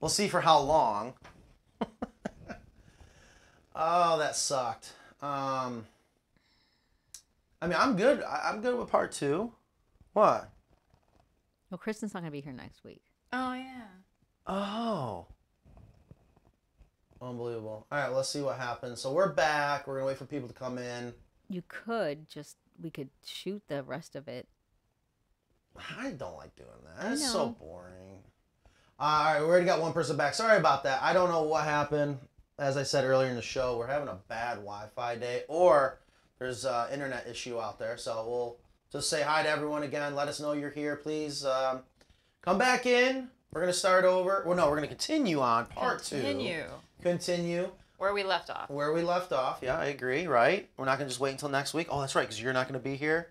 We'll see for how long. Oh, that sucked. I mean, I'm good. I'm good with part two. What? Well, Kristen's not going to be here next week. Oh, yeah. Oh. Unbelievable. All right, let's see what happens. So we're back. We're going to wait for people to come in. You could just, we could shoot the rest of it. I don't like doing that. It's so boring. All right, we already got one person back. Sorry about that. I don't know what happened. As I said earlier in the show, we're having a bad Wi-Fi day, or there's an internet issue out there. So we'll just say hi to everyone again. Let us know you're here, please. Come back in. We're going to start over. Well, no, we're going to continue on part two. Continue. Where we left off. Where we left off. Yeah, I agree, right? We're not going to just wait until next week. Oh, that's right, because you're not going to be here.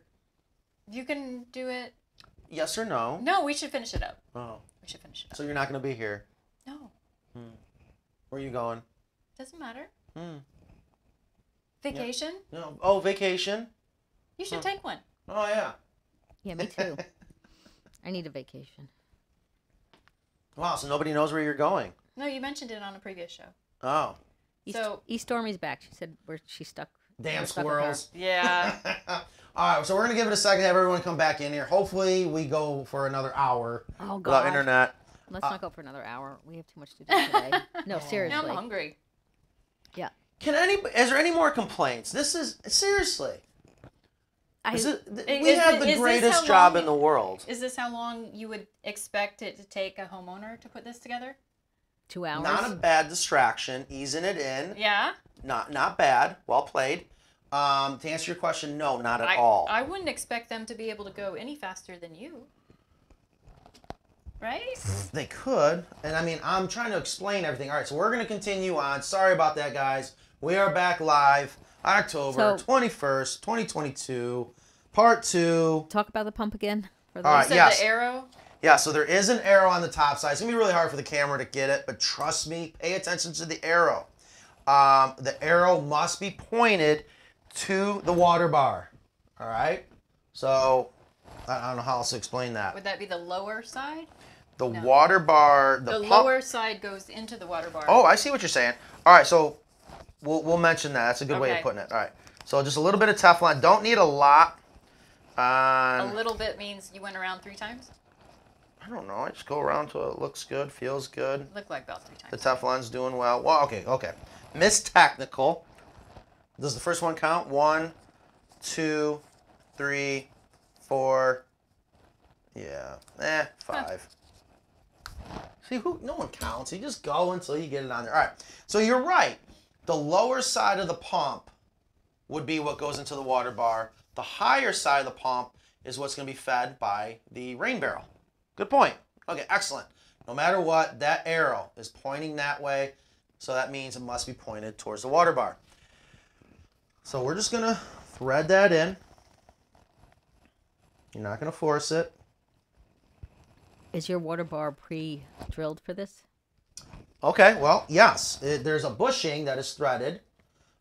You can do it. Yes or no? No, we should finish it up. Oh. We should finish it up. So you're not going to be here? No. Hmm. Where are you going? Doesn't matter. Hmm. Vacation? Yeah. No. Oh, vacation. You should take one. Oh, yeah. Yeah, me too. I need a vacation. Wow, so nobody knows where you're going. No, you mentioned it on a previous show. Oh. So Stormy's back. She said she's stuck. Damn squirrels. Yeah. All right, so we're going to give it a second to have everyone come back in here. Hopefully we go for another hour without internet. Let's not go for another hour. We have too much to do today. No, seriously. Now I'm hungry. Yeah. Is there any more complaints? This is, seriously. We have the greatest job in the world. Is this how long you would expect it to take a homeowner to put this together? 2 hours. Not a bad distraction. Easing it in. Yeah. Not bad. Well played. To answer your question, no, not at all. I wouldn't expect them to be able to go any faster than you. Right? They could. And I mean, I'm trying to explain everything. All right, so we're going to continue on. Sorry about that, guys. We are back live October 21st, 2022, part two. Talk about the pump again. All right, yes. The arrow. Yeah, so there is an arrow on the top side. It's going to be really hard for the camera to get it, but trust me, pay attention to the arrow. The arrow must be pointed to the water bar. All right? So I don't know how else to explain that. Would that be the lower side? The water bar. The lower side goes into the water bar. Oh, I see what you're saying. All right, so we'll mention that. That's a good way of putting it. All right. So just a little bit of Teflon. Don't need a lot. A little bit means you went around 3 times? I don't know. I just go around till it looks good, feels good. Look like about 3 times. The Teflon's doing well. Well, okay. Miss Technical. Does the first one count? 1, 2, 3, 4. Yeah. 5. Huh. See, no one counts. You just go until you get it on there. All right. So you're right. The lower side of the pump would be what goes into the water bar. The higher side of the pump is what's going to be fed by the rain barrel. Good point. Okay, excellent. No matter what, that arrow is pointing that way, so that means it must be pointed towards the water bar. So we're just going to thread that in. You're not going to force it. Is your water bar pre-drilled for this? Okay, well, yes. There's a bushing that is threaded.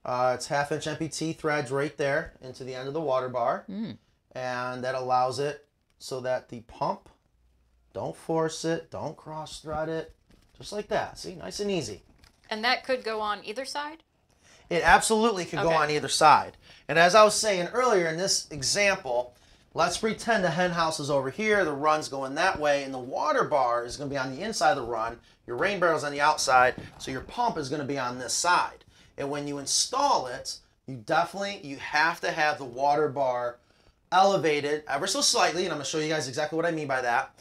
It's 1/2 inch MPT threads right there into the end of the water bar. Mm. And that allows it so that the pump, don't force it, don't cross thread it, just like that. See, nice and easy. And that could go on either side? It absolutely could go on either side. And as I was saying earlier in this example, let's pretend the hen house is over here, the run's going that way, and the water bar is going to be on the inside of the run, your rain barrel's on the outside, so your pump is going to be on this side. And when you install it, you have to have the water bar elevated ever so slightly, and I'm going to show you guys exactly what I mean by that,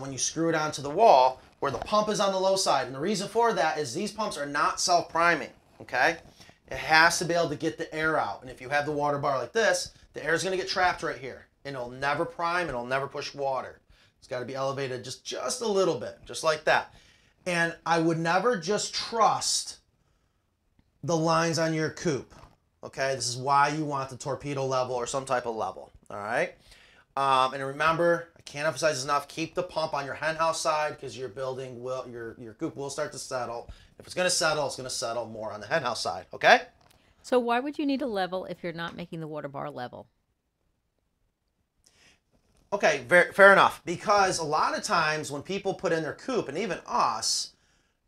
when you screw it onto the wall, where the pump is on the low side. And the reason for that is these pumps are not self-priming, okay? It has to be able to get the air out. And if you have the water bar like this, the air is going to get trapped right here. And it'll never prime, it'll never push water. It's got to be elevated just a little bit, just like that. And I would never just trust the lines on your coop, okay? This is why you want the torpedo level or some type of level, all right? And remember, I can't emphasize this enough, keep the pump on your hen house side because your coop will start to settle. If it's going to settle, it's going to settle more on the hen house side, okay? So why would you need a level if you're not making the water bar level? Okay, fair enough. Because a lot of times when people put in their coop, and even us,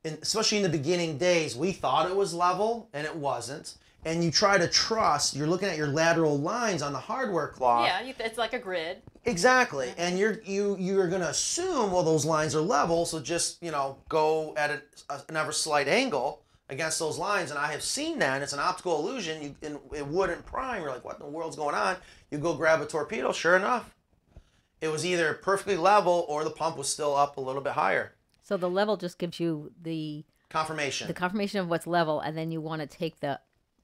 especially in the beginning days, we thought it was level and it wasn't. And you try to trust, you're looking at your lateral lines on the hardware cloth. Yeah, it's like a grid. Exactly. Yeah. And you're going to assume, well, those lines are level, so just, you know, go at an ever slight angle against those lines. And I have seen that, and it's an optical illusion. And it wouldn't prime. You're like, what in the world's going on? You go grab a torpedo, sure enough, it was either perfectly level or the pump was still up a little bit higher. So the level just gives you the... confirmation. The confirmation of what's level, and then you want to take the...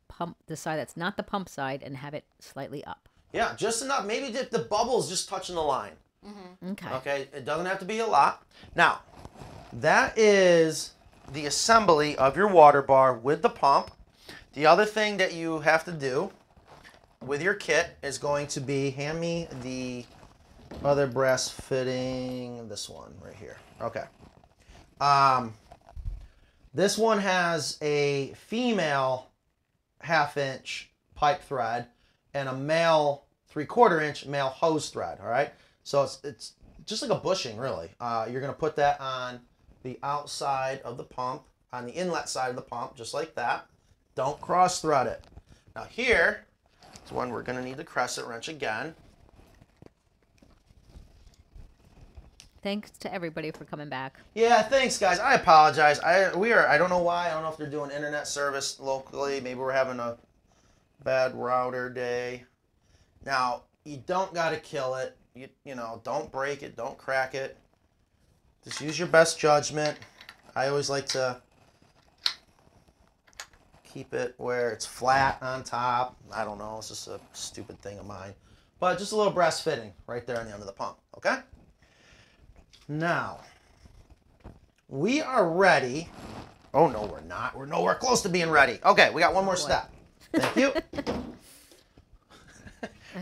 pump, the side that's not the pump side, and have it slightly up. Yeah, just enough. Maybe the bubble's just touching the line. Mm-hmm. Okay. Okay, it doesn't have to be a lot. Now, that is the assembly of your water bar with the pump. The other thing that you have to do with your kit is going to be, hand me the other brass fitting, this one right here. Okay. This one has a female 1/2-inch pipe thread and a male 3/4-inch male hose thread. All right, so it's just like a bushing, really. You're going to put that on the outside of the pump, on the inlet side of the pump, just like that. Don't cross thread it. Now here is when we're going to need the crescent wrench again. Thanks to everybody for coming back. Yeah, thanks, guys. I apologize. I don't know why. I don't know if they're doing internet service locally. Maybe we're having a bad router day. Now, you don't got to kill it. You know, don't break it. Don't crack it. Just use your best judgment. I always like to keep it where it's flat on top. I don't know. It's just a stupid thing of mine. But just a little brass fitting right there on the end of the pump. Okay? Now, we are ready. Oh, no, we're not. We're nowhere close to being ready. Okay, we got one more step. Thank you.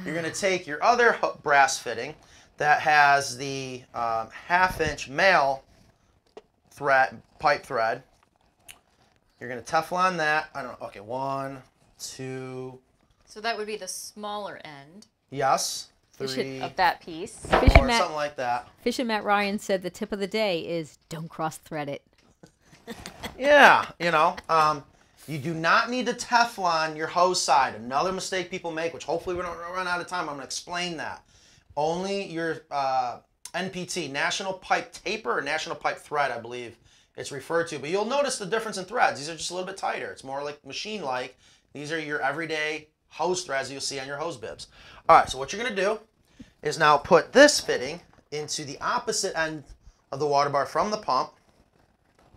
You're going to take your other brass fitting that has the 1/2-inch male thread, pipe thread. You're going to Teflon that. I don't know. Okay, 1, 2. So that would be the smaller end. Yes. 3 of that piece. Fish or Matt, something like that. Fish and Matt Ryan said the tip of the day is don't cross-thread it. Yeah, you know, you do not need to Teflon your hose side. Another mistake people make, which hopefully we don't run out of time. I'm going to explain that. Only your NPT, National Pipe Taper or National Pipe Thread, I believe it's referred to. But you'll notice the difference in threads. These are just a little bit tighter. It's more like machine-like. These are your everyday hose threads that you'll see on your hose bibs. All right, so what you're going to do is now put this fitting into the opposite end of the water bar from the pump.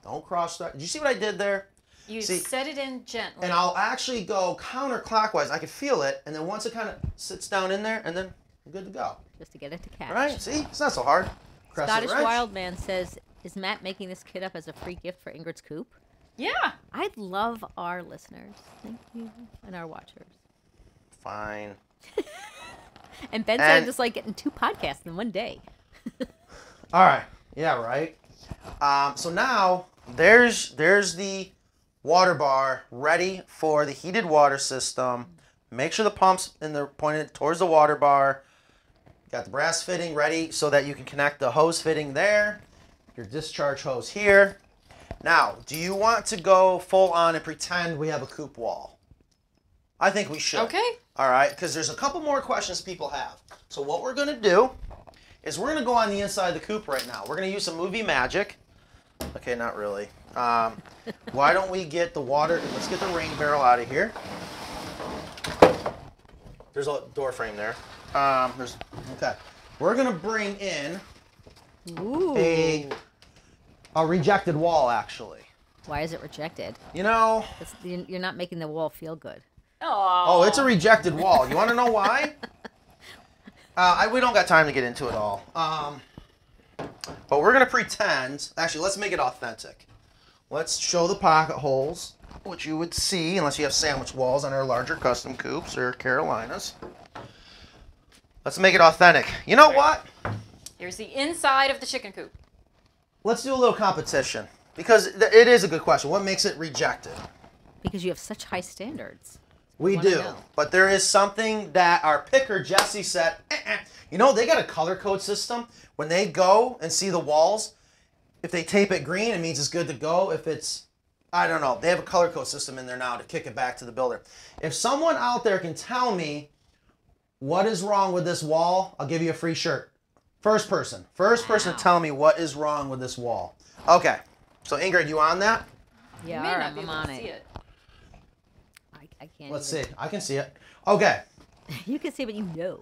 Don't cross that. Did you see what I did there? You set it in gently. And I'll actually go counterclockwise. I can feel it. And then once it kind of sits down in there, and then you're good to go. Just to get it to catch. All right, see? It's not so hard. Scottish Wildman says, is Matt making this kit up as a free gift for Ingrid's Coop? Yeah. I'd love our listeners. Thank you. And our watchers. Fine. And Ben said I'm just like getting 2 podcasts in one day. All right. Yeah, right. So now there's the water bar ready for the heated water system. Make sure the pump's in there pointed towards the water bar. Got the brass fitting ready so that you can connect the hose fitting there. Your discharge hose here. Now, do you want to go full on and pretend we have a coop wall? I think we should. Okay. All right, because there's a couple more questions people have. So what we're going to do is we're going to go on the inside of the coop right now. We're going to use some movie magic. Okay, not really. Why don't we get the water? Let's get the rain barrel out of here. There's a door frame there. Okay. We're going to bring in a rejected wall, actually. Why is it rejected? You know. You're not making the wall feel good. Aww. Oh, it's a rejected wall. You want to know why? We don't got time to get into it all. But we're going to pretend. Actually, let's make it authentic. Let's show the pocket holes, which you would see unless you have sandwich walls on our larger custom coops or Carolinas. Let's make it authentic. You know what? Here's the inside of the chicken coop. Let's do a little competition because it is a good question. What makes it rejected? Because you have such high standards. We do, but there is something that our picker, Jesse, said, you know, they got a color code system. When they go and see the walls, If they tape it green, it means it's good to go. If it's, I don't know, they have a color code system in there now to kick it back to the builder. If someone out there can tell me what is wrong with this wall, I'll give you a free shirt. First person to tell me what is wrong with this wall. Okay, so Ingrid, you on that? Yeah, all right, I'm on it. I can't. Let's see. I can see it. Okay. You can see what you know.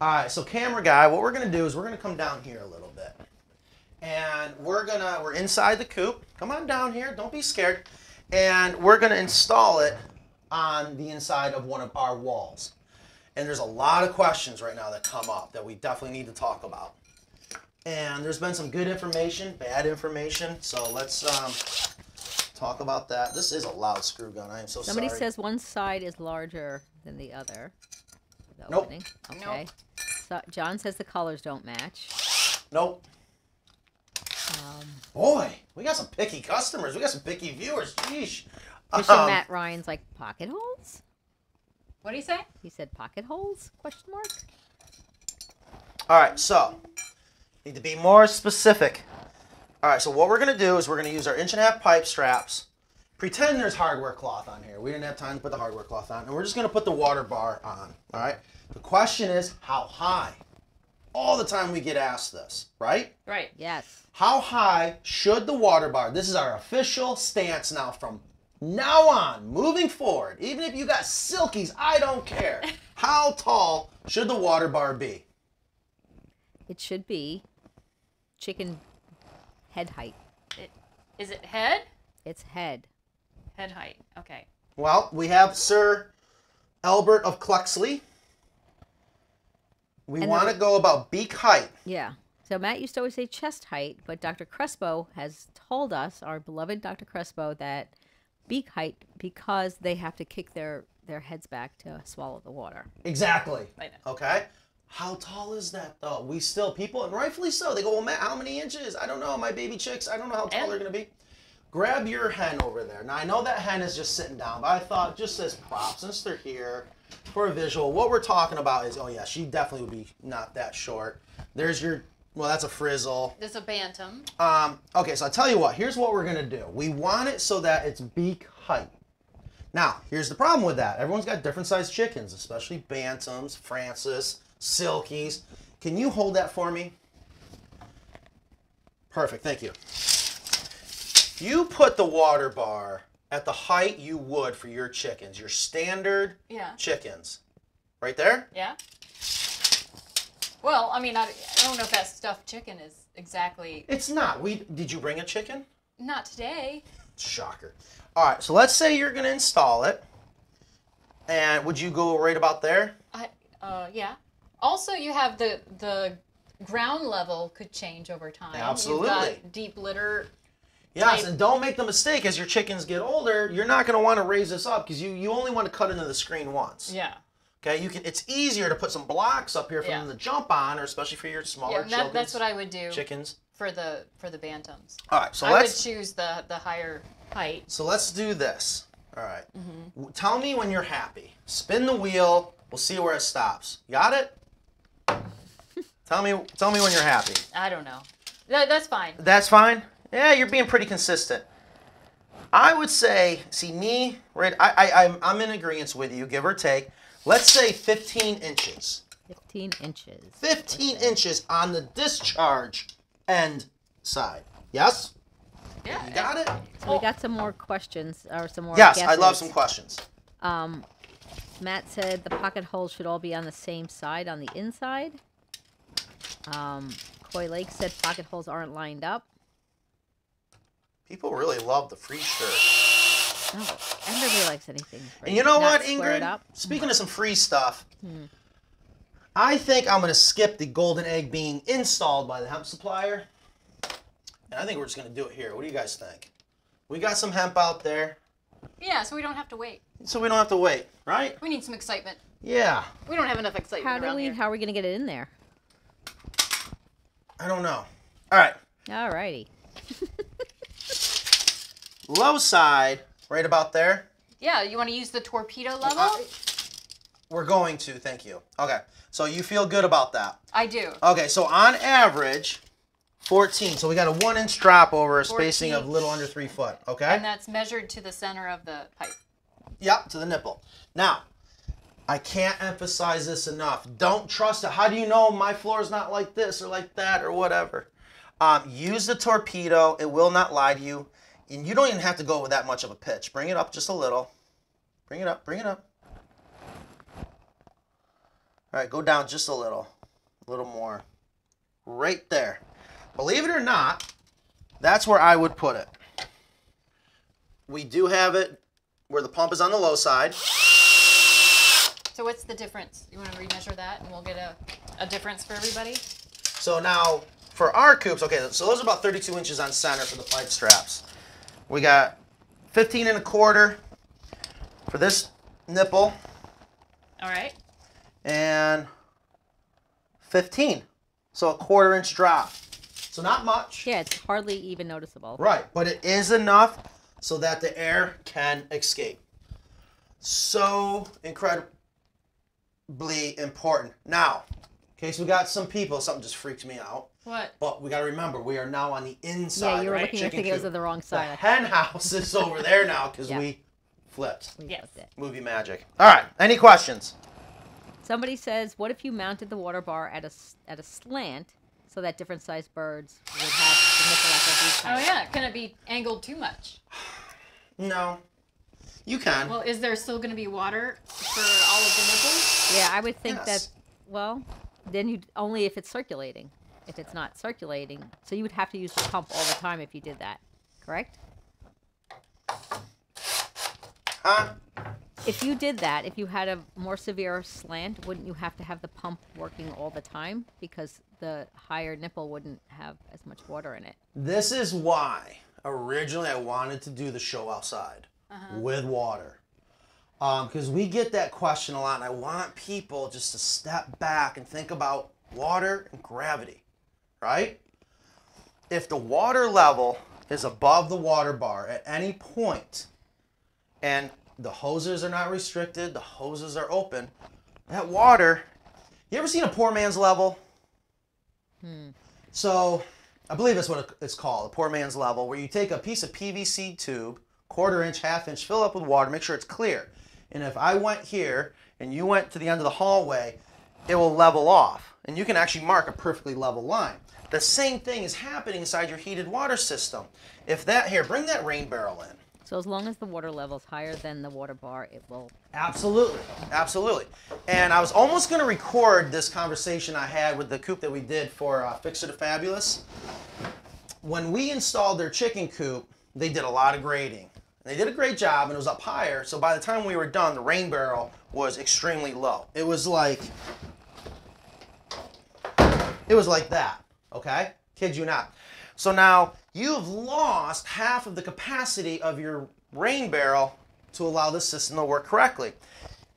All right, so camera guy, what we're gonna do is we're gonna come down here a little bit, and we're inside the coop. Come on down here. Don't be scared. And we're gonna install it on the inside of one of our walls. And there's a lot of questions right now that come up that we definitely need to talk about. And there's been some good information, bad information. So let's talk about that. This is a loud screw gun. I am so sorry. Somebody says one side is larger than the other. The opening. Okay. Nope. So John says the colors don't match. Nope. Boy, we got some picky customers. We got some picky viewers. Jeez. Fish and Matt Ryan's like pocket holes. What did he say? He said pocket holes? Question mark. All right, so need to be more specific. All right, so what we're going to do is we're going to use our 1.5-inch pipe straps. Pretend there's hardware cloth on here. We didn't have time to put the hardware cloth on, and we're just going to put the water bar on. All right. The question is how high. All the time we get asked this, right? Right. Yes. How high should the water bar? This is our official stance now from now on, moving forward, even if you got silkies, I don't care. How tall should the water bar be? It should be chicken head height. Is it head? It's head. Head height, okay. Well, we have Sir Albert of Cluxley. We want to go about beak height. Yeah. So Matt used to always say chest height, but Dr. Crespo has told us, our beloved Dr. Crespo, that beak height because they have to kick their heads back to swallow the water. Exactly. Okay. How tall is that though? We still, people, and rightfully so, they go, well, Matt, how many inches? I don't know. My baby chicks, I don't know how tall they're going to be. Grab your hen over there. Now, I know that hen is just sitting down, but I thought just as props, since they're here for a visual, what we're talking about is, oh yeah, she definitely would be not that short. There's your, well, that's a frizzle. There's a bantam. Okay, so I'll tell you what. Here's what we're going to do. We want it so that it's beak height. Now, here's the problem with that. Everyone's got different sized chickens, especially bantams, Francis, silkies. Can you hold that for me? Perfect. Thank you. You put the water bar at the height you would for your chickens, your standard chickens. Right there? Yeah. Well, I mean, I don't know if that stuffed chicken is exactly... It's not. Did you bring a chicken? Not today. Shocker. All right, so let's say you're going to install it. And would you go right about there? Yeah. Also, you have the ground level could change over time. Absolutely. You've got deep litter. Yes, and don't make the mistake, as your chickens get older, you're not going to want to raise this up because you only want to cut into the screen once. Yeah. Okay, you can. It's easier to put some blocks up here for them to jump on, or especially for your smaller chickens. Yeah, that's what I would do. Chickens for the bantams. All right, so I would choose the higher height. So let's do this. All right. Mm-hmm. Tell me when you're happy. Spin the wheel. We'll see where it stops. Got it? Tell me when you're happy. I don't know. That's fine. That's fine. Yeah, you're being pretty consistent. I would say, see me, right? I'm in agreement with you, give or take. Let's say 15 inches. 15 inches. 15 inches on the discharge end side. Yes? Yeah. You got it? So we got some more questions or some more guesses. Yes, I love some questions. Matt said the pocket holes should all be on the same side on the inside. Coy Lake said pocket holes aren't lined up. People really love the free shirt. No, everybody likes anything free. And you know what, Ingrid? Speaking of some free stuff, I think I'm going to skip the golden egg being installed by the hemp supplier. And I think we're just going to do it here. What do you guys think? We got some hemp out there. Yeah, so we don't have to wait. So we don't have to wait, right? We need some excitement. Yeah. We don't have enough excitement around here. How are we going to get it in there? I don't know. All right. All righty. Low side. Right about there? Yeah, you want to use the torpedo level? We're going to, thank you. Okay, so you feel good about that? I do. Okay, so on average, 14. So we got a 1-inch drop over a spacing of a little under 3 foot. Okay. And that's measured to the center of the pipe. Yep, to the nipple. Now, I can't emphasize this enough. Don't trust it. How do you know my floor is not like this or like that or whatever? Use the torpedo. It will not lie to you. And you don't even have to go with that much of a pitch. Bring it up just a little. Bring it up. Bring it up. All right, go down just a little more. Right there. Believe it or not, that's where I would put it. We do have it where the pump is on the low side. So what's the difference? You want to remeasure that and we'll get a difference for everybody? So now for our coops, okay, so those are about 32 inches on center for the pipe straps. We got 15 1/4 for this nipple. All right. And 15. So a 1/4 inch drop. So not much. Yeah, it's hardly even noticeable. Right, but it is enough so that the air can escape. So incredibly important. Now, in case we got some people, something just freaked me out. What? But we got to remember, we are now on the inside. Yeah, you were right? Looking at the videos of the wrong side. The hen house is over there now because we flipped. Yes. Movie magic. All right, any questions? Somebody says, what if you mounted the water bar at a slant so that different sized birds would have the nipple at every time? Oh yeah, can it be angled too much? No, you can. Well, is there still gonna be water for all of the nipples? Yeah, I would think that, well, then you'd, only if it's circulating. If it's not circulating, so you would have to use the pump all the time if you did that, correct? If you did that, if you had a more severe slant, wouldn't you have to have the pump working all the time? Because the higher nipple wouldn't have as much water in it. This is why originally I wanted to do the show outside with water. Because we get that question a lot, and I want people just to step back and think about water and gravity, right? If the water level is above the water bar at any point, and the hoses are not restricted, the hoses are open, that water, you ever seen a poor man's level? So I believe that's what it's called, a poor man's level, where you take a piece of PVC tube, 1/4 inch, 1/2 inch, fill up with water, make sure it's clear. And if I went here and you went to the end of the hallway, it will level off. And you can actually mark a perfectly level line. The same thing is happening inside your heated water system. If that here, bring that rain barrel in. So as long as the water level is higher than the water bar, it will... Absolutely. Absolutely. And I was almost going to record this conversation I had with the coop that we did for Fixer to Fabulous. When we installed their chicken coop, they did a lot of grading. They did a great job, and it was up higher. So by the time we were done, the rain barrel was extremely low. It was like that. Okay? Kid you not. So now... You've lost half of the capacity of your rain barrel to allow the system to work correctly.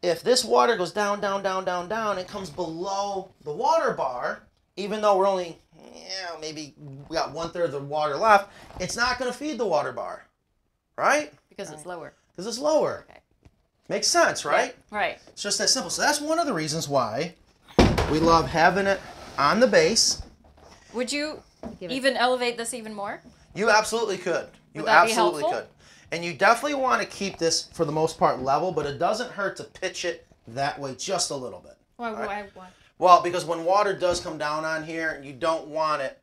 If this water goes down, down, down, down, down, it comes below the water bar, even though we're only, maybe we got 1/3 of the water left, it's not going to feed the water bar, right? Because it's lower. Because it's lower. Okay. Makes sense, right? Yeah, right. It's just that simple. So that's one of the reasons why we love having it on the base. Would you... Even elevate this even more? You absolutely could. You absolutely could. And you definitely want to keep this, for the most part, level, but it doesn't hurt to pitch it that way just a little bit. Why? Well, because when water does come down on here, you don't want it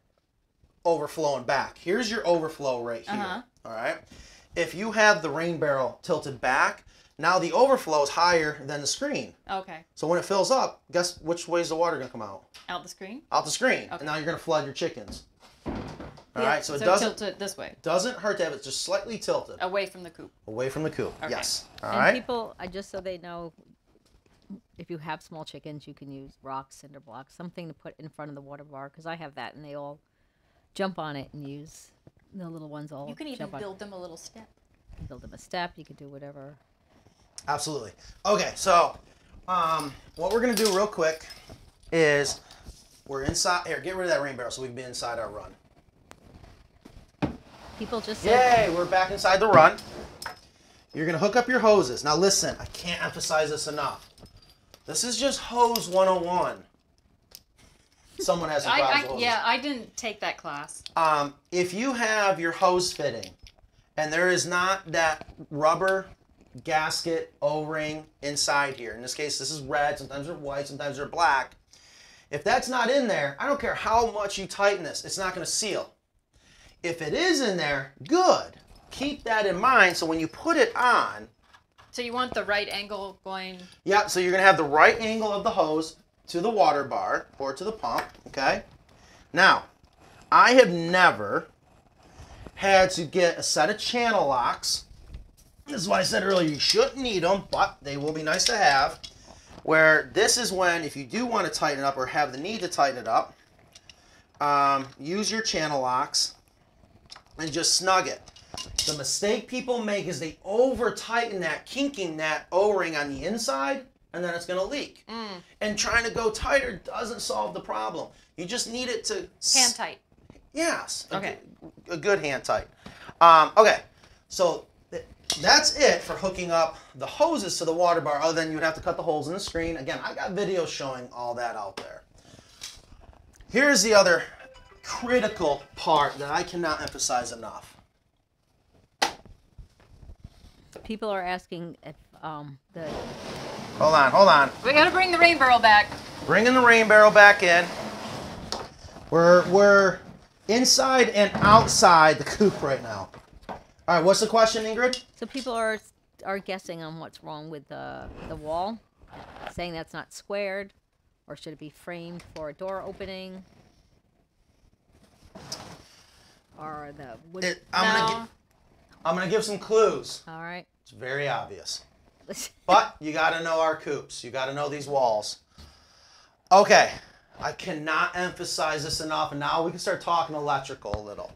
overflowing back. Here's your overflow right here, all right? If you have the rain barrel tilted back, now the overflow is higher than the screen. Okay. So when it fills up, guess which way is the water going to come out? Out the screen? Out the screen. Okay. And now you're going to flood your chickens. All right, so it doesn't tilt it this way. Doesn't hurt to have it just slightly tilted away from the coop. Away from the coop. Okay. Yes. All right. People, just so they know, if you have small chickens, you can use rocks, cinder blocks, something to put in front of the water bar, because I have that, and they all jump on it and use the little ones. All you can even build them a little step. Build them a step. You can do whatever. Absolutely. Okay, so what we're gonna do real quick is we're inside here. Get rid of that rain barrel so we can be inside our run. People just said, yay, we're back inside the run. You're going to hook up your hoses. Now listen, I can't emphasize this enough. This is just hose 101. someone has a problem. Yeah, I didn't take that class. If you have your hose fitting and there is not that rubber gasket O-ring inside here, in this case this is red, sometimes they're white, sometimes they're black. If that's not in there, I don't care how much you tighten this, it's not going to seal. If it is in there, good. Keep that in mind so when you put it on. So you want the right angle going. Yeah, so you're going to have the right angle of the hose to the water bar or to the pump, okay? Now, I have never had to get a set of channel locks. This is why I said earlier you shouldn't need them, but they will be nice to have. Where this is when, if you do want to tighten it up or have the need to tighten it up, use your channel locks and just snug it. The mistake people make is they over-tighten that, kinking that O-ring on the inside, and then it's going to leak. Mm. And trying to go tighter doesn't solve the problem. You just need it to... Hand tight. Yes. Okay. A good hand tight. Okay. So... That's it for hooking up the hoses to the water bar, other than you'd have to cut the holes in the screen. Again, I got videos showing all that out there. Here's the other critical part that I cannot emphasize enough. People are asking if the... Hold on, hold on. We gotta bring the rain barrel back. Bringing the rain barrel back in. We're inside and outside the coop right now. All right, what's the question, Ingrid? So people are guessing on what's wrong with the wall, saying that's not squared, or should it be framed for a door opening? Or the wood... I'm going to give some clues. All right. It's very obvious. But you got to know our coops. You got to know these walls. Okay, I cannot emphasize this enough, and now we can start talking electrical a little.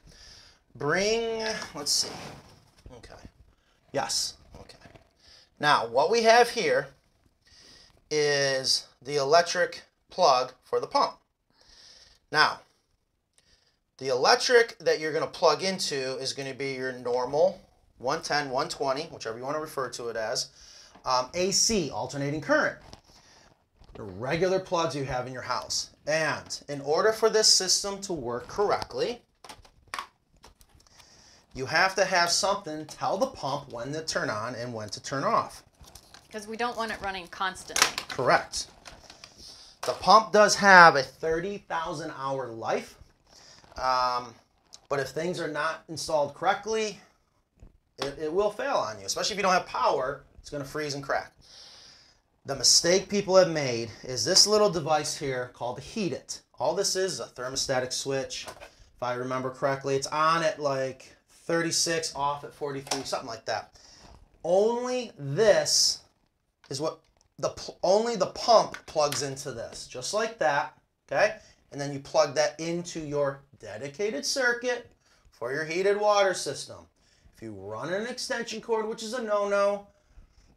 Bring, let's see, okay, yes, okay. Now, what we have here is the electric plug for the pump. Now, the electric that you're going to plug into is going to be your normal 110, 120, whichever you want to refer to it as, AC, alternating current, the regular plugs you have in your house. And in order for this system to work correctly, you have to have something tell the pump when to turn on and when to turn off. Because we don't want it running constantly. Correct. The pump does have a 30,000 hour life, but if things are not installed correctly, it will fail on you. Especially if you don't have power, it's going to freeze and crack. The mistake people have made is this little device here called the Heat-It. All this is a thermostatic switch. If I remember correctly, it's on at like 36, off at 43, something like that. Only this is what only the pump plugs into this, just like that, okay? And then you plug that into your dedicated circuit for your heated water system. If you run an extension cord, which is a no-no,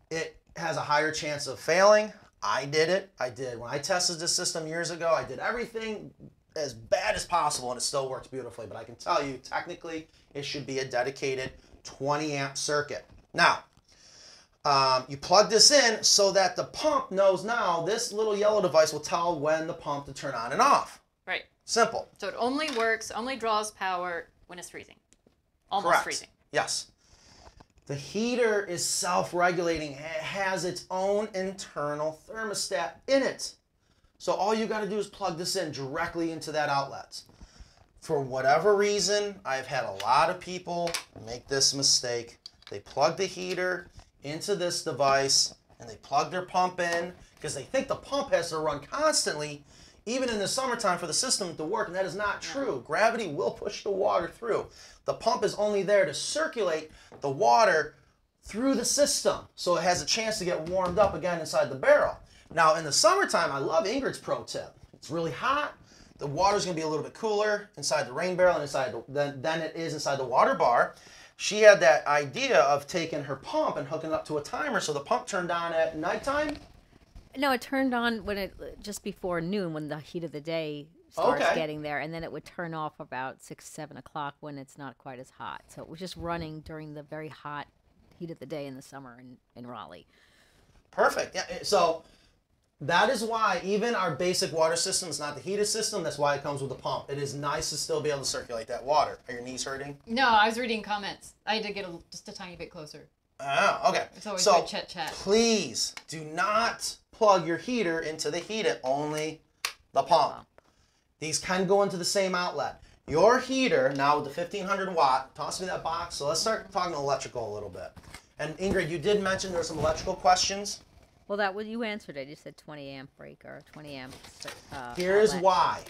it has a higher chance of failing. I did it. I did. When I tested this system years ago, I did everything as bad as possible and it still works beautifully. But I can tell you, technically, it should be a dedicated 20 amp circuit. Now, you plug this in so that the pump knows now, this little yellow device will tell when the pump to turn on and off. Right. Simple. So it only works, only draws power when it's freezing. Almost correct. Freezing. Yes. The heater is self-regulating. It has its own internal thermostat in it. So all you got to do is plug this in directly into that outlet. For whatever reason, I've had a lot of people make this mistake. They plug the heater into this device and they plug their pump in because they think the pump has to run constantly, even in the summertime, for the system to work. And that is not true. Gravity will push the water through. The pump is only there to circulate the water through the system, so it has a chance to get warmed up again inside the barrel. Now, in the summertime, I love Ingrid's pro tip. It's really hot. The water's going to be a little bit cooler inside the rain barrel and inside than it is inside the water bar. She had that idea of taking her pump and hooking it up to a timer, so the pump turned on at nighttime? No, it turned on when just before noon, when the heat of the day starts getting there, and then it would turn off about 6, 7 o'clock when it's not quite as hot. So it was just running during the very hot heat of the day in the summer in Raleigh. Perfect. Yeah, so... That is why even our basic water system is not the heated system. That's why it comes with a pump. It is nice to still be able to circulate that water. Are your knees hurting? No, I was reading comments. I had to get just a tiny bit closer. Oh, okay. It's always so chit-chat. Please do not plug your heater into the Heat-It, only the pump. These can go into the same outlet. Your heater, now with the 1,500 watt, toss me that box. So let's start talking electrical a little bit. And Ingrid, you did mention there were some electrical questions. Well, that was, you answered it. You said 20 amp breaker, 20 amp. Here's why.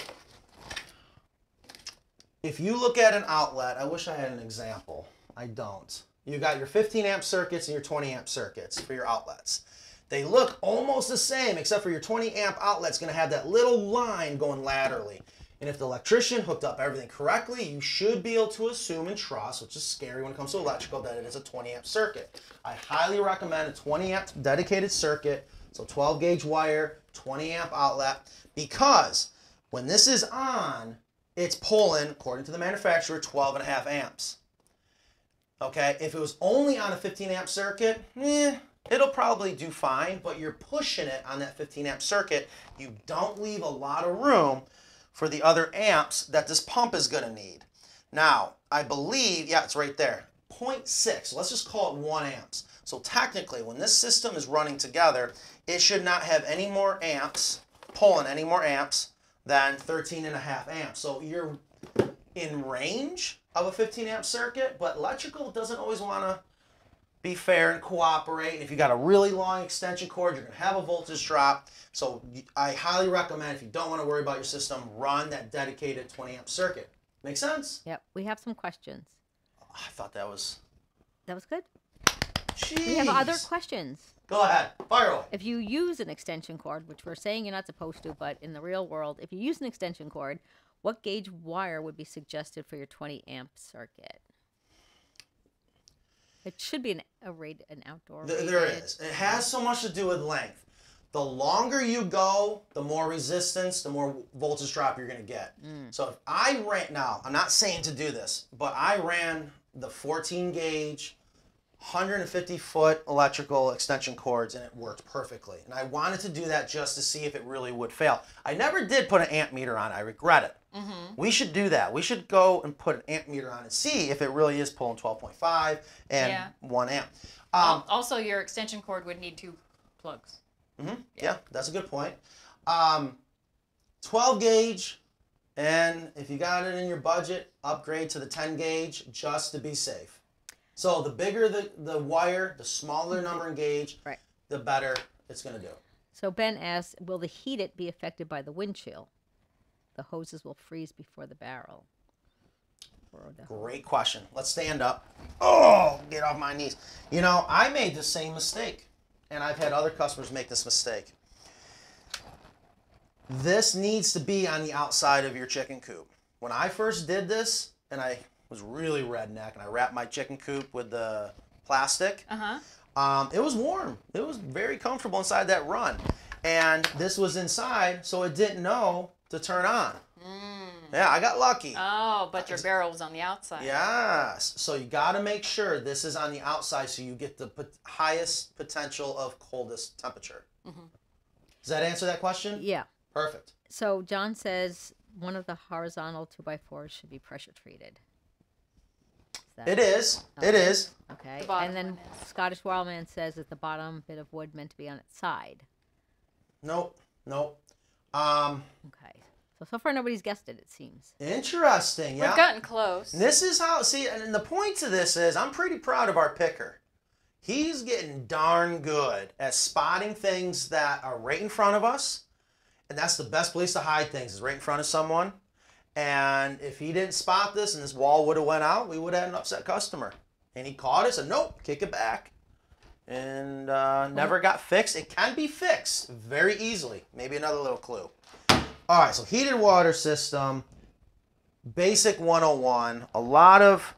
If you look at an outlet, I wish I had an example. I don't. You got your 15 amp circuits and your 20 amp circuits for your outlets. They look almost the same, except for your 20 amp outlet's gonna have that little line going laterally. And if the electrician hooked up everything correctly, you should be able to assume and trust, which is scary when it comes to electrical, that it is a 20 amp circuit. I highly recommend a 20 amp dedicated circuit, so 12 gauge wire, 20 amp outlet, because when this is on, it's pulling, according to the manufacturer, 12.5 amps. Okay, if it was only on a 15 amp circuit, it'll probably do fine, but you're pushing it on that 15 amp circuit. You don't leave a lot of room for the other amps that this pump is gonna need. Now, I believe, yeah, it's right there, 0.6, so let's just call it 1 amp. So technically, when this system is running together, it should not have any more amps, pulling any more amps than 13.5 amps. So you're in range of a 15 amp circuit, but electrical doesn't always wanna be fair and cooperate. And if you got a really long extension cord, you're gonna have a voltage drop. So I highly recommend, if you don't wanna worry about your system, run that dedicated 20 amp circuit. Make sense? Yep, we have some questions. I thought that was... That was good. Jeez. We have other questions. Go ahead, fire away. If you use an extension cord, which we're saying you're not supposed to, but in the real world, if you use an extension cord, what gauge wire would be suggested for your 20 amp circuit? It should be an outdoor rated. There is. It has so much to do with length. The longer you go, the more resistance, the more voltage drop you're going to get. So if I ran, now I'm not saying to do this, but I ran the 14 gauge, 150 foot electrical extension cords and it worked perfectly. And I wanted to do that just to see if it really would fail. I never did put an amp meter on. I regret it. We should do that. We should go and put an amp meter on and see if it really is pulling 12.5 and 1 amp. Also, your extension cord would need 2 plugs. Yeah, that's a good point. 12 gauge, and if you got it in your budget, upgrade to the 10 gauge just to be safe. So the bigger the wire, the smaller number in gauge, the better it's going to do. So Ben asks, will the Heat-It be affected by the wind chill? The hoses will freeze before the barrel. Great question. Let's stand up. Oh, get off my knees. You know, I made the same mistake, and I've had other customers make this mistake. This needs to be on the outside of your chicken coop. When I first did this, and I was really redneck, and I wrapped my chicken coop with the plastic, it was warm. It was very comfortable inside that run. And this was inside, so it didn't know to turn on. Yeah, I got lucky. Oh, but your barrel was on the outside. Yes. So you got to make sure this is on the outside so you get the highest potential of coldest temperature. Does that answer that question? Yeah. Perfect. So John says one of the horizontal 2x4s should be pressure treated. It is. Okay. It is. Okay. And then Scottish Wildman says that the bottom bit of wood meant to be on its side. Nope. Nope. Okay. So far nobody's guessed it, it seems. Interesting, yeah. We've gotten close. This is how, see, and the point to this is I'm pretty proud of our picker. He's getting darn good at spotting things that are right in front of us. And that's the best place to hide things, is right in front of someone. And if he didn't spot this and this wall would have went out, we would have had an upset customer. And he caught us and nope, kick it back. And never got fixed. It can be fixed very easily. Maybe another little clue. All right, so heated water system, basic 101, a lot of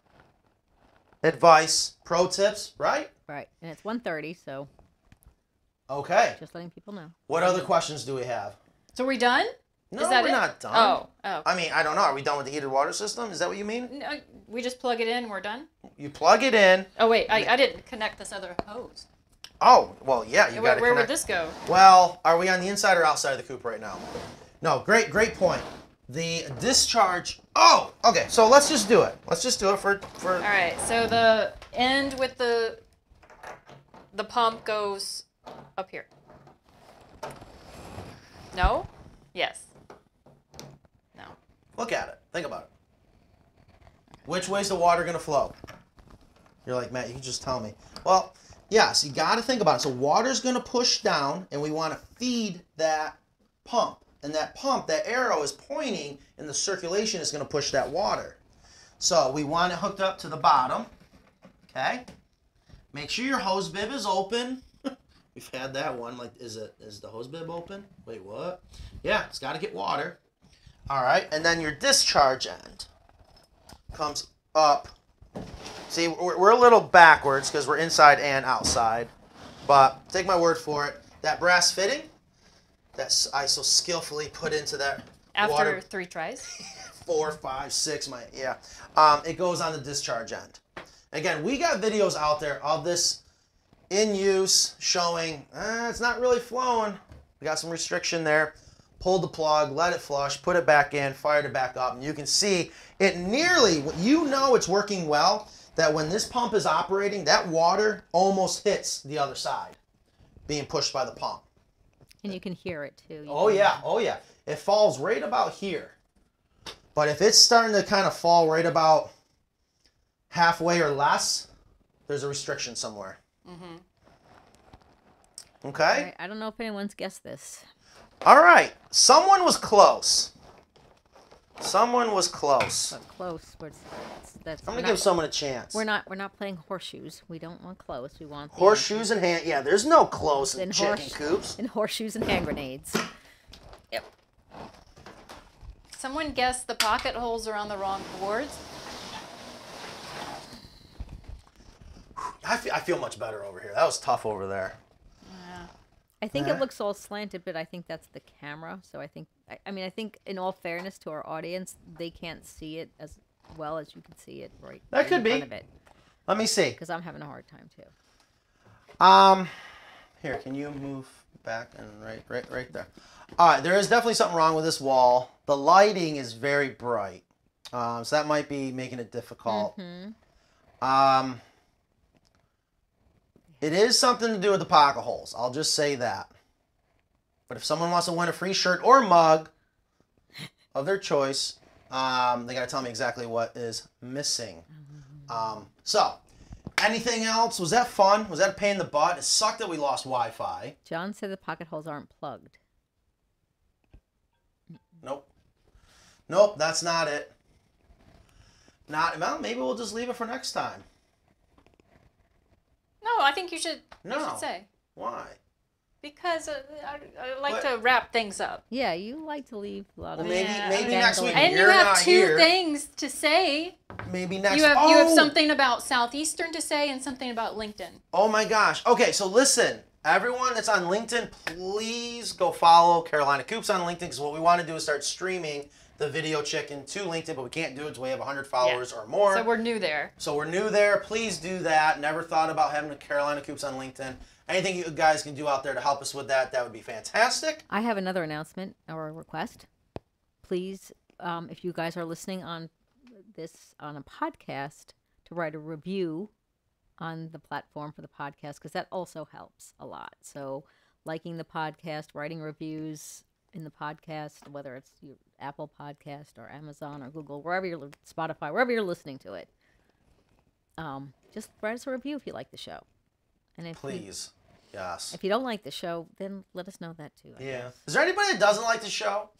advice, pro tips, right? Right, and it's 1:30, so. Okay. Just letting people know. What other questions do we have? So are we done? No, we're not done. Oh. I mean, I don't know. Are we done with the heated water system? Is that what you mean? No, we just plug it in, we're done? You plug it in. Oh, wait, I didn't connect this other hose. Oh, well, yeah, you got to connect. Where would this go? Well, are we on the inside or outside of the coop right now? No, great point. The discharge, oh, okay, so let's just do it. Let's just do it for... All right, so the end with the pump goes up here. No? Yes. No. Look at it. Think about it. Which way's the water going to flow? You're like, Matt, you can just tell me. Well, yes, you got to think about it. So water's going to push down, and we want to feed that pump. And that pump, that arrow is pointing, and the circulation is going to push that water. So we want it hooked up to the bottom. Okay. Make sure your hose bib is open. We've had that one. Like, is the hose bib open? Wait, what? Yeah, it's got to get water. All right. And then your discharge end comes up. See, we're a little backwards because we're inside and outside. But take my word for it. That brass fitting that I so skillfully put into that after water, 3 tries. 4, 5, 6, yeah. It goes on the discharge end. Again, we got videos out there of this in use showing it's not really flowing. We got some restriction there. Pulled the plug, let it flush, put it back in, fired it back up, and you can see it nearly, you know it's working well, that when this pump is operating, that water almost hits the other side being pushed by the pump. And you can hear it too. Oh yeah, oh yeah. It falls right about here. But if it's starting to kind of fall right about halfway or less, there's a restriction somewhere. Mm-hmm. Okay? All right. I don't know if anyone's guessed this. All right. Someone was close. Someone was close. But close. That's, I'm going to give someone a chance. We're not playing horseshoes. We don't want close. We want horseshoes and hand. Yeah, there's no close in chicken coops. And horseshoes and hand grenades. Yep. Someone guessed the pocket holes are on the wrong boards. I feel much better over here. That was tough over there. Yeah. I think it looks all slanted, but I think that's the camera. So I think, I mean, I think in all fairness to our audience, they can't see it as well as you can see it right that could be in front of it. Let me see. Because I'm having a hard time too. Here, can you move back and right there? All right, there is definitely something wrong with this wall. The lighting is very bright. So that might be making it difficult. Mm-hmm. It is something to do with the pocket holes. I'll just say that. But if someone wants to win a free shirt or mug of their choice, they got to tell me exactly what is missing. So, anything else? Was that fun? Was that a pain in the butt? It sucked that we lost Wi-Fi. John said the pocket holes aren't plugged. Nope. Nope, that's not it. Not, well, maybe we'll just leave it for next time. No, I think you should say. Why? Because I like to wrap things up. Yeah, you like to leave a lot of things. Maybe next week. And you're you have not two here. Things to say. Maybe next week. You have something about Southeastern to say and something about LinkedIn. Oh my gosh. Okay, so listen, everyone that's on LinkedIn, please go follow Carolina Coops on LinkedIn, because what we want to do is start streaming the video chicken to LinkedIn, but we can't do it until we have 100 followers or more. So we're new there. Please do that. Never thought about having a Carolina Coops on LinkedIn. Anything you guys can do out there to help us with that, that would be fantastic. I have another announcement or a request. Please, if you guys are listening on this on a podcast, to write a review on the platform for the podcast, because that also helps a lot. So liking the podcast, writing reviews in the podcast, whether it's your Apple podcast or Amazon or Google, wherever you're, Spotify, wherever you're listening to it, just write us a review if you like the show. And if please. Yes. If you don't like the show, then let us know that too. I guess. Is there anybody that doesn't like the show?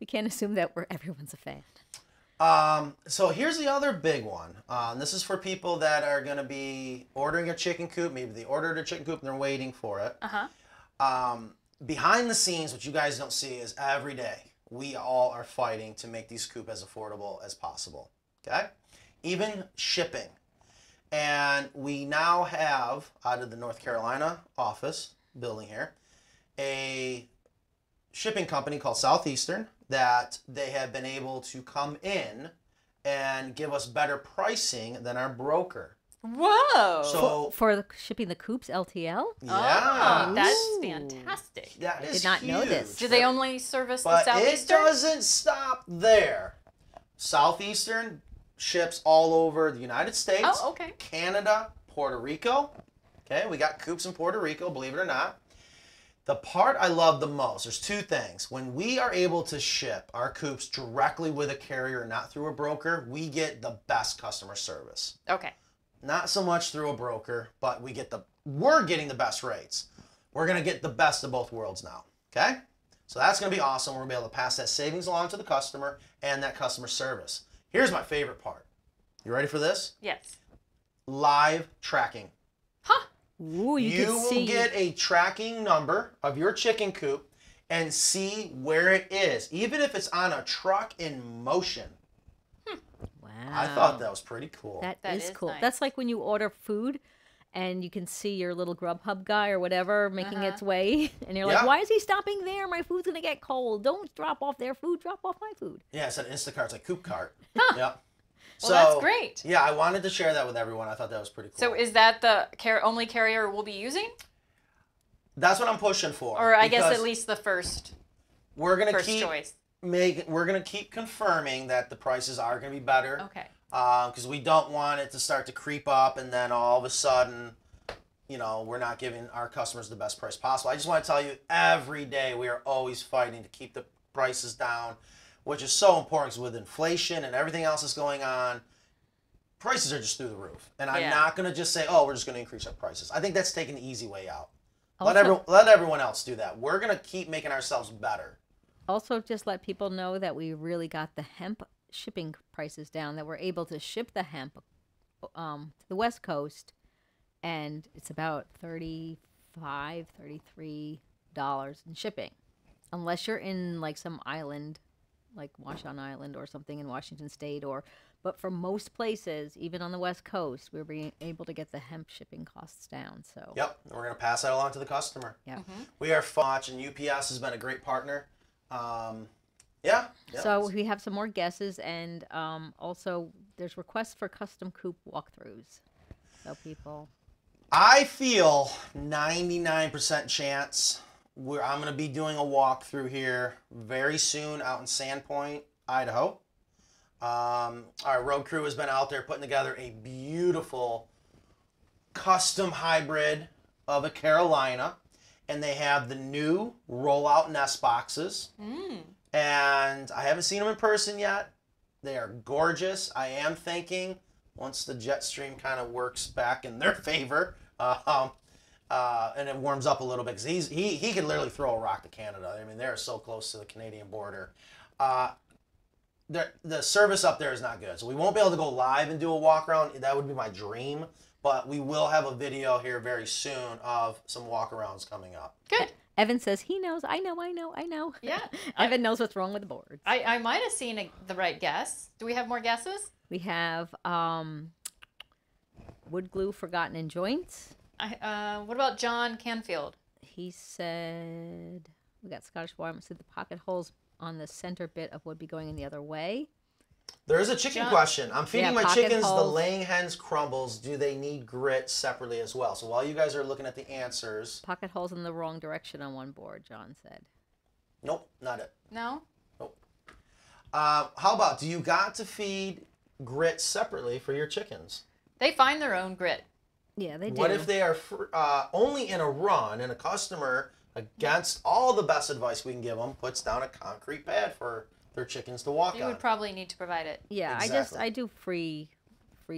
We can't assume that everyone's a fan. So here's the other big one. This is for people that are going to be ordering a chicken coop. Maybe they ordered a chicken coop and they're waiting for it. Behind the scenes, what you guys don't see is every day we all are fighting to make these coop as affordable as possible. Okay? Even shipping. And we now have, out of the North Carolina office building here, a shipping company called Southeastern that they have been able to come in and give us better pricing than our broker. Whoa! So for shipping the Coops LTL. Yeah, oh, that's fantastic. That is I did not know this. Do they only service the Southeastern? It doesn't stop there. Southeastern ships all over the United States. Oh, okay. Canada, Puerto Rico. Okay, we got Coops in Puerto Rico. Believe it or not. The part I love the most, there's two things. When we are able to ship our Coops directly with a carrier, not through a broker, we get the best customer service. Okay. Not so much through a broker, but we get the, we're getting the best rates. We're going to get the best of both worlds now, okay? So that's going to be awesome. We're going to be able to pass that savings along to the customer and that customer service. Here's my favorite part. You ready for this? Yes. Live tracking. Huh? Ooh, you can see. You will get a tracking number of your chicken coop and see where it is, even if it's on a truck in motion. Hmm. Wow. I thought that was pretty cool. That is cool. Nice. That's like when you order food and you can see your little Grubhub guy or whatever making its way. And you're like, why is he stopping there? My food's going to get cold. Don't drop off their food. Drop off my food. Yeah, it's an Instacart. It's like coop cart. Yep. Well, so, that's great. Yeah, I wanted to share that with everyone. I thought that was pretty cool. So is that the only carrier we'll be using? That's what I'm pushing for. Or I guess at least the first choice. We're going to keep confirming that the prices are going to be better. Okay. Because we don't want it to start to creep up and then all of a sudden, you know, we're not giving our customers the best price possible. I just want to tell you, every day we are always fighting to keep the prices down, which is so important because with inflation and everything else that's going on, prices are just through the roof. And I'm not going to just say, oh, we're just going to increase our prices. I think that's taking the easy way out. Also, let everyone else do that. We're going to keep making ourselves better. Also, just let people know that we really got the hemp shipping prices down, that we're able to ship the hemp to the West Coast, and it's about $35, $33 in shipping, unless you're in like some island, like Washon Island or something in Washington State, but for most places, even on the West Coast, we're being able to get the hemp shipping costs down. So yep, we're going to pass that along to the customer. Yeah, we are watching. UPS has been a great partner. So we have some more guesses, and also there's requests for custom coop walkthroughs. So people, I feel 99% chance I'm going to be doing a walkthrough here very soon out in Sandpoint, Idaho. Our road crew has been out there putting together a beautiful custom hybrid of a Carolina, and they have the new rollout nest boxes. Mm. And I haven't seen them in person yet. They are gorgeous. I am thinking once the jet stream kind of works back in their favor, and it warms up a little bit, because he could literally throw a rock to Canada. I mean, they're so close to the Canadian border. The service up there is not good, so we won't be able to go live and do a walk around. That would be my dream, but we will have a video here very soon of some walk arounds coming up. Good. Evan says he knows. I know. Yeah. Evan knows what's wrong with the boards. I might have seen the right guess. Do we have more guesses? We have wood glue forgotten in joints. What about John Canfield? He said, we got Scottish Warrant. Said the pocket holes on the center bit of would be going in the other way. There is a chicken question. I'm feeding my chickens holes. The laying hens crumbles. Do they need grit separately as well? So while you guys are looking at the answers. Pocket holes in the wrong direction on one board, John said. Nope, not it. No? Nope. How about, do you got to feed grit separately for your chickens? They find their own grit. Yeah, they do. What if they are only in a run, and a customer, against all the best advice we can give them, puts down a concrete pad for their chickens to walk on? You would probably need to provide it. Yeah, exactly. I do free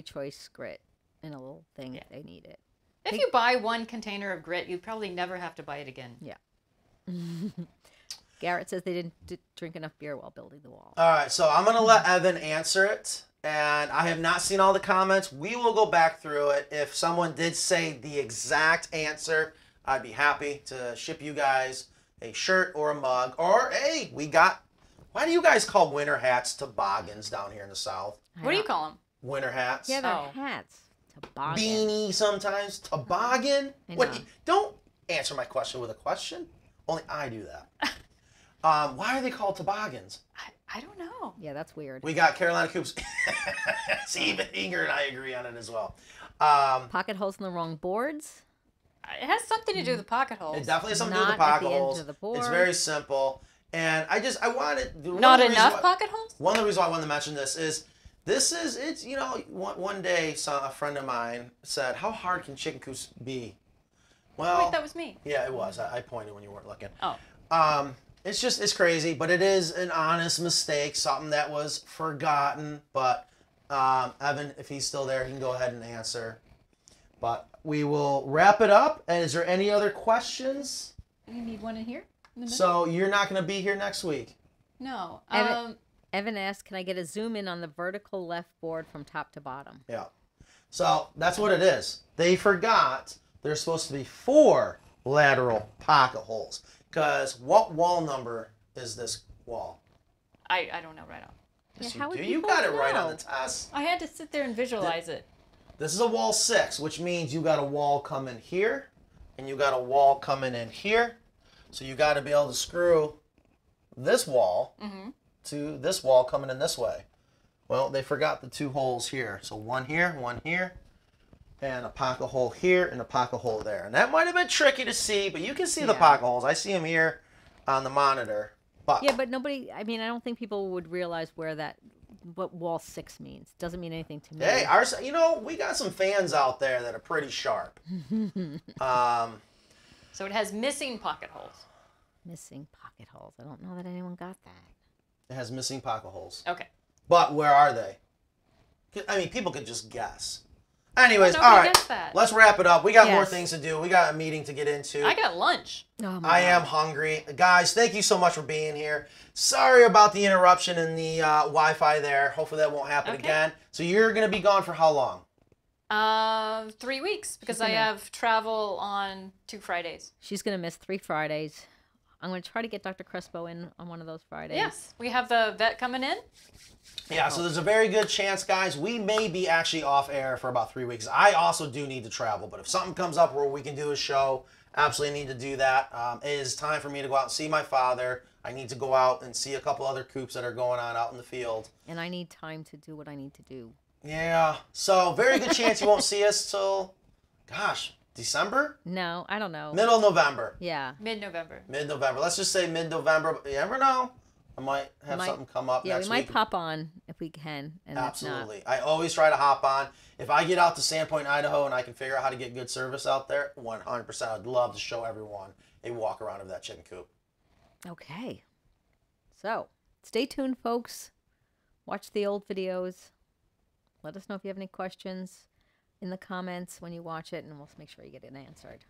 choice grit in a little thing if they need it. If you buy one container of grit, you probably never have to buy it again. Yeah. Garrett says they didn't drink enough beer while building the wall. All right, so I'm going to let Evan answer it. And I have not seen all the comments. We will go back through it. If someone did say the exact answer, I'd be happy to ship you guys a shirt or a mug. Or, hey, we got... Why do you guys call winter hats toboggans down here in the South? What do you call them? Winter hats. Yeah, they're hats. Toboggan. Beanie sometimes. Toboggan. What, don't answer my question with a question. Only I do that. Why are they called toboggans? I, I don't know. Yeah, that's weird. We got Carolina Coops. See, even Ingrid and I agree on it as well. Pocket holes in the wrong boards. It has something to do with the pocket holes. It definitely has something to do with the pocket holes. It's very simple. And I wanted... Not enough pocket holes? One of the reasons why I wanted to mention this is, it's, you know, one day a friend of mine said, how hard can chicken coops be? Well... Wait, that was me. Yeah, it was. I pointed when you weren't looking. Oh. It's just, it's crazy, but it is an honest mistake, something that was forgotten. But Evan, if he's still there, he can go ahead and answer. But we will wrap it up. And is there any other questions? You need one in here? In the middle? So you're not going to be here next week? No. Evan asked, can I get a zoom in on the vertical left board from top to bottom? Yeah. So that's what it is. They forgot there's supposed to be 4 lateral pocket holes. Because what wall number is this wall? I don't know right off. Yes, yeah, you got it right on the test. I had to sit there and visualize it. This is a wall 6, which means you got a wall coming here, and you got a wall coming in here. So you got to be able to screw this wall to this wall coming in this way. Well, they forgot the 2 holes here. So one here, and a pocket hole here, and a pocket hole there. And that might have been tricky to see, but you can see the pocket holes. I see them here on the monitor. But yeah, but nobody, I mean, I don't think people would realize where that, what wall 6 means. Doesn't mean anything to me. Hey, you know, we got some fans out there that are pretty sharp. So it has missing pocket holes. Missing pocket holes. I don't know that anyone got that. It has missing pocket holes. Okay. But where are they? I mean, people could just guess. Anyways, all right, let's wrap it up. We got more things to do. We got a meeting to get into. I got lunch. Oh, I am hungry. Guys, thank you so much for being here. Sorry about the interruption in the Wi-Fi there. Hopefully that won't happen again. So you're going to be gone for how long? 3 weeks because I have travel on 2 Fridays. She's going to miss 3 Fridays. I'm going to try to get Dr. Crespo in on one of those Fridays. Yes, we have the vet coming in. Yeah, so there's a very good chance, guys, we may be actually off air for about 3 weeks. I also do need to travel, but if something comes up where we can do a show, absolutely need to do that. It is time for me to go out and see my father. I need to go out and see a couple other coops that are going on out in the field. And I need time to do what I need to do. Yeah, so very good chance you won't see us till, gosh, December? No, I don't know. Middle of November. Yeah. Mid-November. Mid-November. Let's just say mid-November. You never know. I might have something come up next week. Yeah, we might pop on if we can. And absolutely. I always try to hop on. If I get out to Sandpoint, Idaho, and I can figure out how to get good service out there, 100%. I'd love to show everyone a walk around of that chicken coop. Okay. So, stay tuned, folks. Watch the old videos. Let us know if you have any questions in the comments when you watch it, and we'll make sure you get it answered.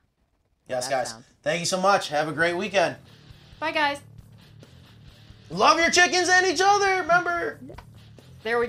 Yes, guys. Thank you so much. Have a great weekend. Bye, guys. Love your chickens and each other. Remember. There we go.